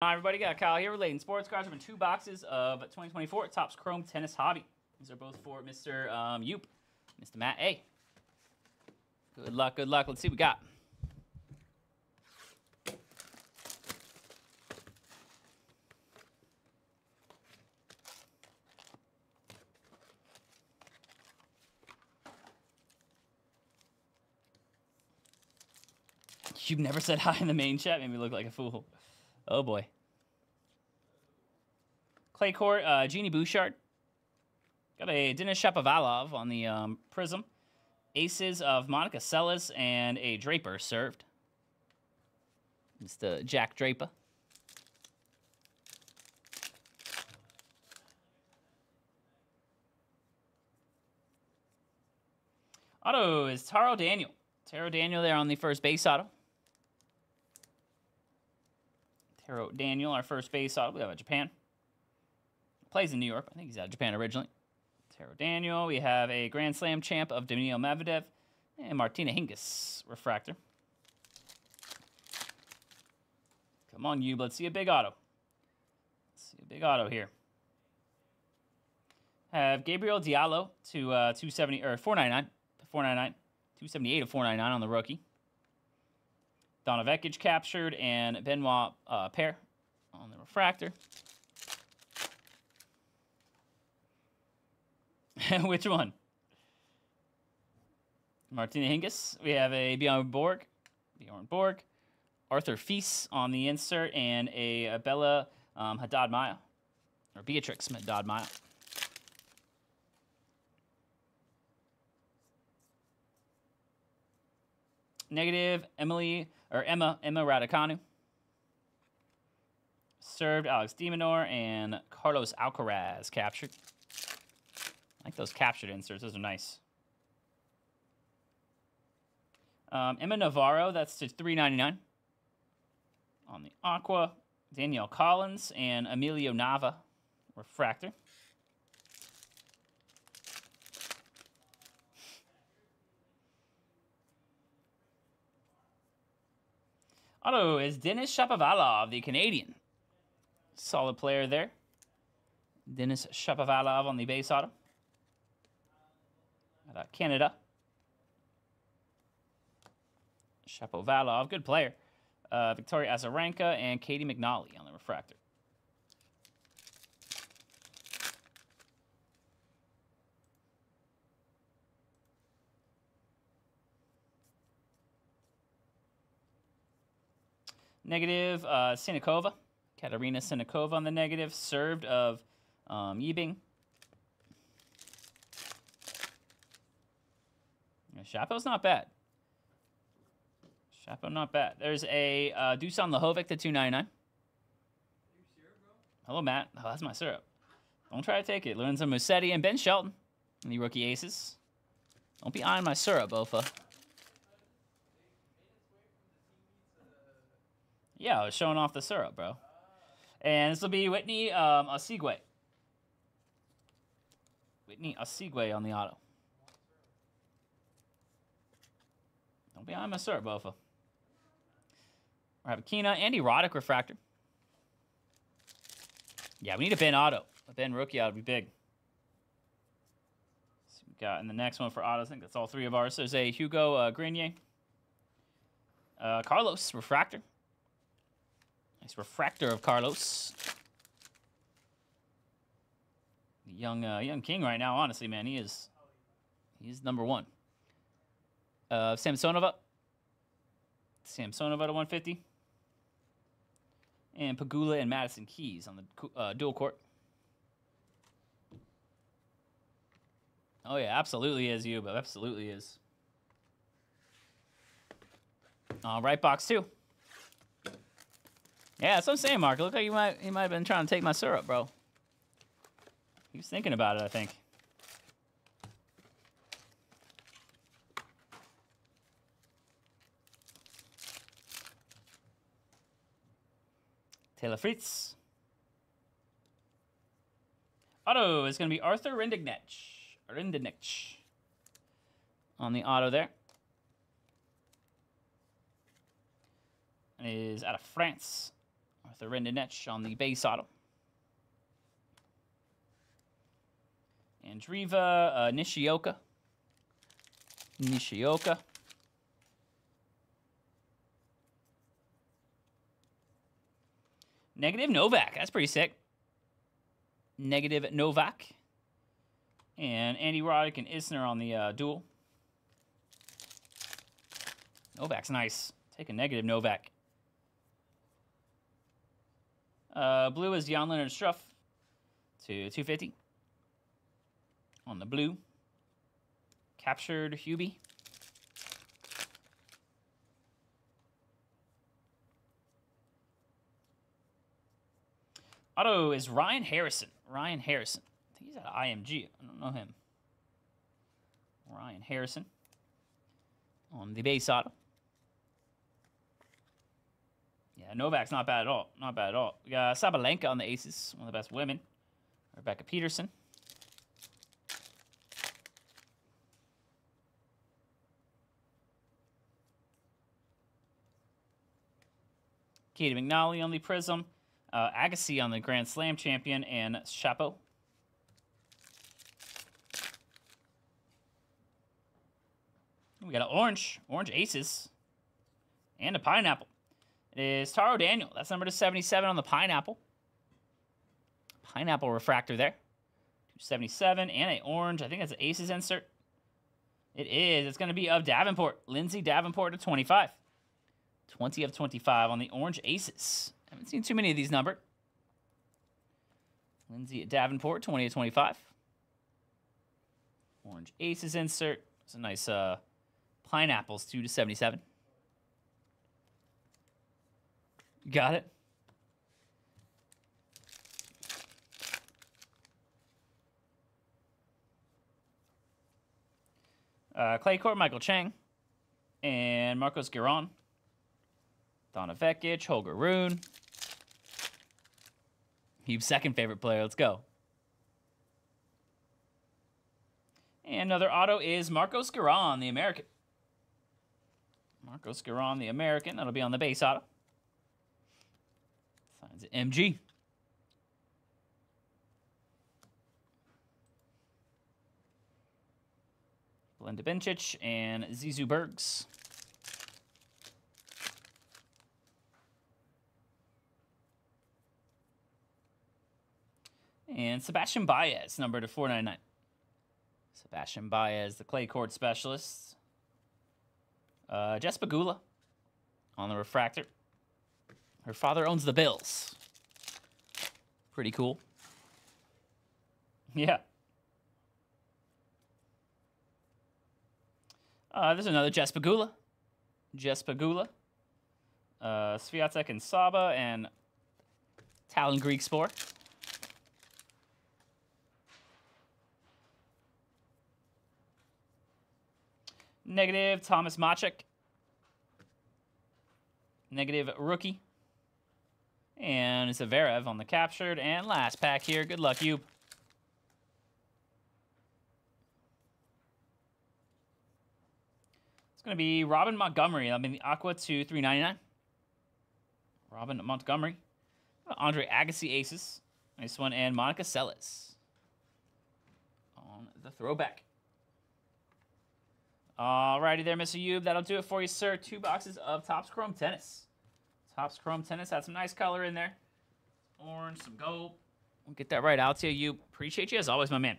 Hi, everybody. Got Kyle here relating sports cards from two boxes of 2024 Topps Chrome Tennis Hobby. These are both for Mr. Yoop, Mr. Matt A. Good luck, good luck. Let's see what we got. You've never said hi in the main chat. Made me look like a fool. Oh, boy. Clay court, Jeannie Bouchard. Got a Denis Shapovalov on the prism. Aces of Monica Seles and a Draper served. Mr. Jack Draper. Auto is Taro Daniel. Taro Daniel there on the first base auto. Taro Daniel, our first base auto. We have a Japan. Plays in New York. I think he's out of Japan originally. Taro Daniel. We have a Grand Slam champ of Daniil Medvedev and Martina Hingis refractor. Come on, Yub. Let's see a big auto. Let's see a big auto here. Have Gabriel Diallo to 270 or 499. 499. 278 of 499 on the rookie. Donna Vekic captured and Benoit Paire on the refractor. Which one? Martina Hingis. We have a Bjorn Borg. Arthur Fees on the insert and a Bella Haddad Maia. Or Beatrix Haddad Maia. Negative, Emma Raducanu. Served, Alex De Minaur and Carlos Alcaraz captured. I like those captured inserts. Those are nice. Emma Navarro, that's to 399. On the Aqua, Danielle Collins and Emilio Nava refractor. Auto is Denis Shapovalov, the Canadian. Solid player there. Denis Shapovalov on the base auto. Canada. Shapovalov, good player. Victoria Azarenka and Katie McNally on the refractor. Negative, Sinakova. Katarina Sinakova on the negative. Served of Yibing. Chapo's not bad. Chapo not bad. There's a Dusan Lajovic to 299. Hello, Matt. Oh, that's my syrup. Don't try to take it. Lorenzo Musetti and Ben Shelton. And the rookie aces. Don't be eyeing my syrup, Bofa. Yeah, I was showing off the syrup, bro. And this will be Whitney Osegue. Whitney Osegue on the auto. Don't be on my syrup, Bofa. Rabakina, Andy Roddick refractor. Yeah, we need a Ben auto. A Ben rookie auto would be big. So we got in the next one for autos. I think that's all three of ours. There's a Hugo Grenier. Carlos refractor. Nice refractor of Carlos. Young king right now, honestly, man. He's number one. Samsonova to 150. And Pagula and Madison Keys on the dual court. Oh, yeah, absolutely is you, but absolutely is. All right, box two. Yeah, that's what I'm saying, Mark. Look like he might have been trying to take my syrup, bro. He was thinking about it, I think. Taylor Fritz. Auto is going to be Arthur Rinderknech. On the auto there. It is out of France. Arthur Rinderknech on the base auto. Andreeva, Nishioka. Negative Novak. That's pretty sick. Negative Novak. And Andy Roddick and Isner on the duel. Novak's nice. Take a negative Novak. Blue is Jan-Leonard Struff to 250. On the blue. Captured Hubie. Auto is Ryan Harrison. I think he's out of IMG. I don't know him. Ryan Harrison on the base auto. Yeah, Novak's not bad at all. Not bad at all. We got Sabalenka on the aces. One of the best women. Rebecca Peterson. Katie McNally on the prism. Agassi on the Grand Slam champion, and Chapo. We got an orange. Orange aces. And a pineapple. It is Taro Daniel. That's number 277 on the pineapple. Pineapple refractor there. 277 and an orange. I think that's an aces insert. It is. It's going to be of Davenport. Lindsey Davenport to 25. 20 of 25 on the orange aces. I haven't seen too many of these numbered. Lindsey Davenport, 20 of 25. Orange aces insert. It's a nice pineapples, 2 to 77. Got it. Clay Court, Michael Chang, and Marcos Giron. Donna Vekic, Holger Rune. Hube's second favorite player. Let's go. And another auto is Marcos Giron, the American. Marcos Giron, the American. That'll be on the base auto. Signs at MG. Belinda Bencic and Zizou Bergs. And Sebastian Baez, number to 499. Sebastian Baez, the clay court specialist. Jess Pegula on the refractor. Her father owns the Bills. Pretty cool. Yeah. There's another Jess Pegula. Swiatek and Saba and Talon Grigspor. Negative Thomas Maciek. Negative rookie. And Zverev on the captured. And last pack here. Good luck, Hube. It's going to be Robin Montgomery. That'll be the Aqua to 399. Robin Montgomery. Andre Agassi aces. Nice one. And Monica Seles on the throwback. Alrighty there, Mr. Hube. That'll do it for you, sir. 2 boxes of Topps Chrome Tennis. Topps Chrome Tennis had some nice color in there. Orange, some gold. We'll get that right out to you. Appreciate you as always, my man.